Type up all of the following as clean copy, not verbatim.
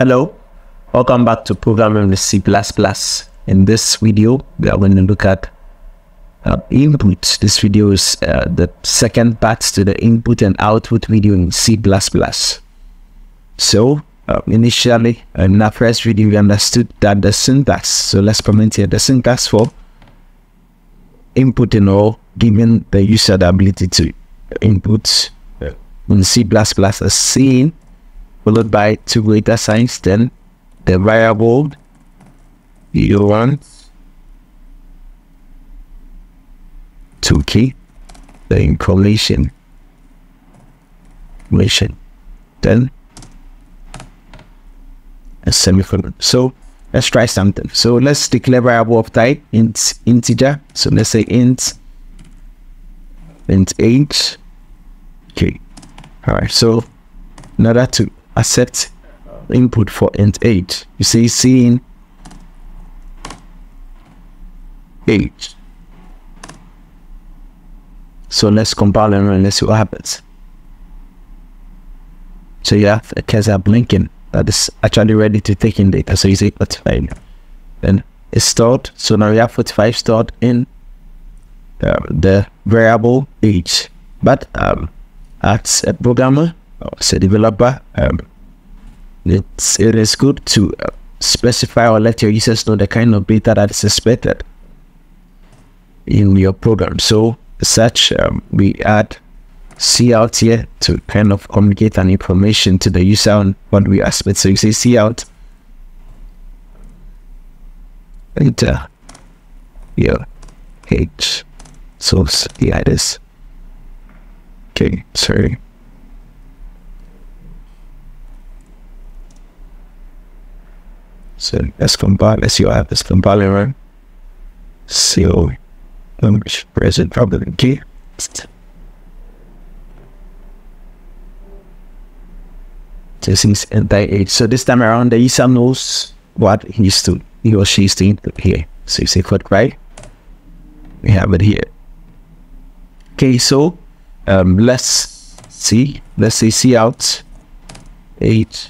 Hello, welcome back to Programming with C++. In this video, we are going to look at input. This video is the second part to the input and output video in C++. So, initially, in our first video, we understood that the syntax. So let's comment here the syntax for input and all, giving the user the ability to input in C++ as cin, followed by two greater signs, then the variable you want to keep the information, then a semicolon. So let's try something. So let's declare variable of type integer. So let's say int age. Okay, all right. So in order to accept input for int age, you see cin age. So let's compile and run. Let's see what happens. So you have a cursor blinking that is actually ready to take in data. So you see 45, then it's stored. So now we have 45 stored in the variable age. But as a programmer, as a developer, it is good to specify or let your users know the kind of data that is expected in your program. So such we add cout here to kind of communicate an information to the user on what we expect. So you say cout enter your age. So yeah, it is okay. Sorry. So let's compile. Let's see what happens. Compile and run. So let me press it probably key. This is anti-age. So this time around the user knows what he or she is to input here. So you say code right. We have it here. Okay, so let's see. Let's say cout age.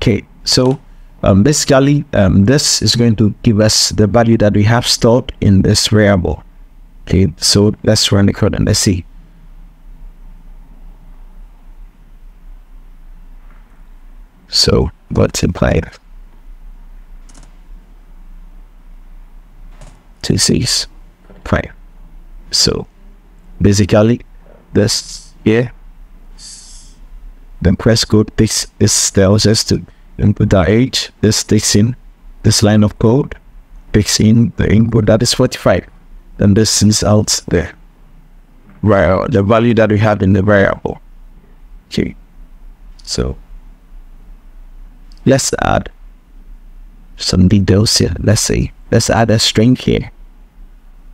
Okay, so basically this is going to give us the value that we have stored in this variable. Okay, so let's run the code and let's see. So what's implied? This is 5. So basically this here, the press code takes this, tells us to input our age. This takes in this line of code, takes in the input that is 45, then this sends out the value that we have in the variable. Okay, so let's add some details here. Let's say let's add a string here.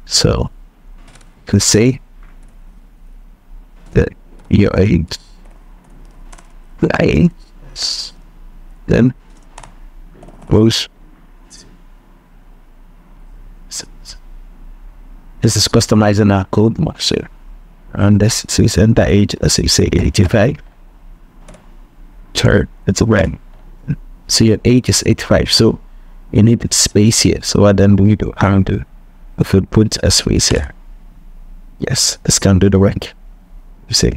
So you can say that your age, then close. This is customizing our code much here. And this is enter age, let's say 85. Turn, it's a red. So your age is 85. So you need space here. So what then do we do? How do if we put a space here? Yes, this can do the work. You see.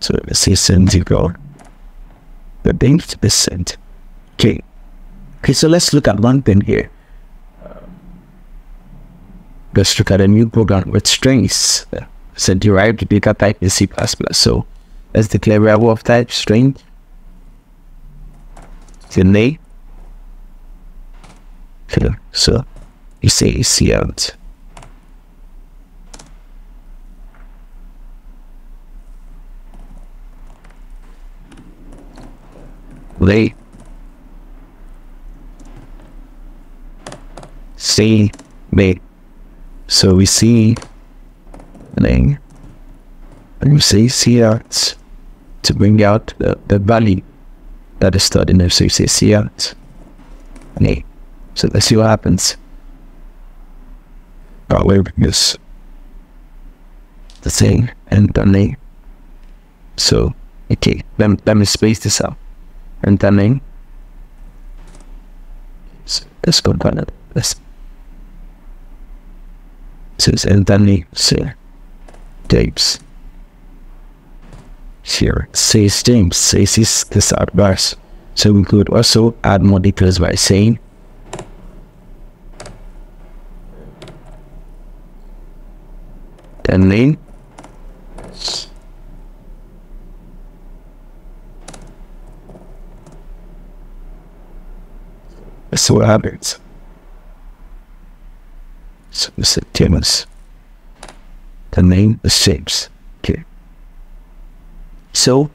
So let's say centigrade. The date is cent. Okay. Okay, so let's look at one thing here. Let's look at a new program with strings. It's a derived data type in C++. So let's declare variable of type string. The name. Okay, so you say cout. They see me. So we see name and we say cout to bring out the value that is stored in there. So you say cout name. So let's see what happens. Oh, wait, yes, the thing and the name. So okay, let me space this out and then name. So let's go down this. So and then name. So James. Here says James. Says is this advice. So we could also add more details by saying then name. So what happens? So we say James. The name is James. Okay. So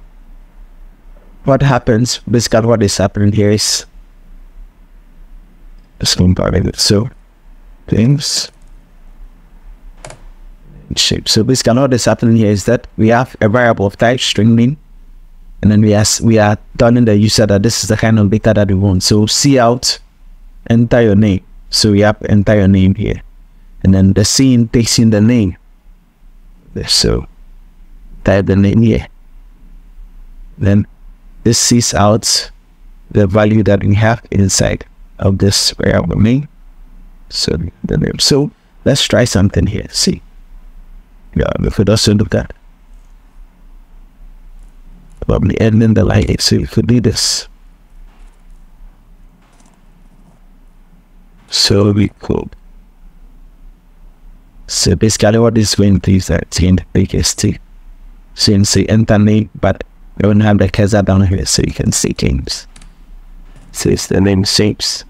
what happens? Basically, what is happening here is let's go back to it. So James. Shape. So basically what is happening here is that we have a variable of type string name, and then we are telling the user that this is the kind of data that we want. So cout enter your name. So we have enter your name here, and then the cin takes in the name. So type the name here. Then this sees out the value that we have inside of this variable name. So the name. So let's try something here. See. Yeah, we could also look at probably ending the line. So we could do this. So we could. So basically, what is going to is that in the txt. So you can say enter name, but we don't have the cursor down here, so you can see James. So it's the name James.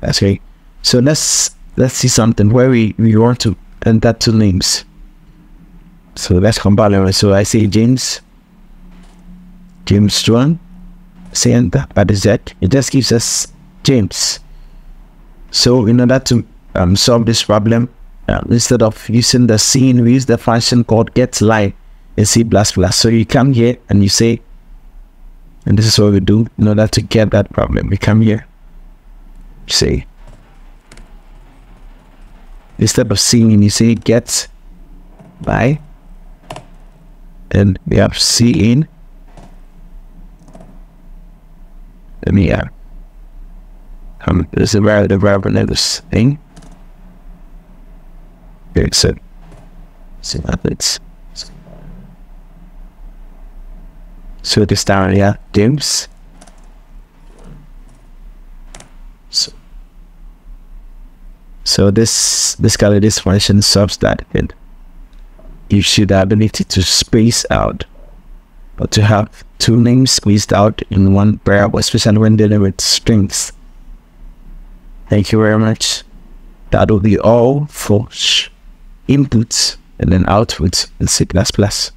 That's right. So let's see something where we want to enter two names. So let's compile. So I say James 1, say enter, but is that it just gives us James. So in order to solve this problem, instead of using the cin, we use the function called getline in C++. So you come here and you say, and this is what we do in order to get that problem. We come here, say instead of cin, you say get by. And we have cin. Let me add. This is where the variable name is thing. Okay, so. So that's. So this down here, James. So this basically this function solves that and gives you the ability to space out, or to have two names squeezed out in one variable, especially when dealing with strings. Thank you very much. That will be all for inputs and then outputs in C++.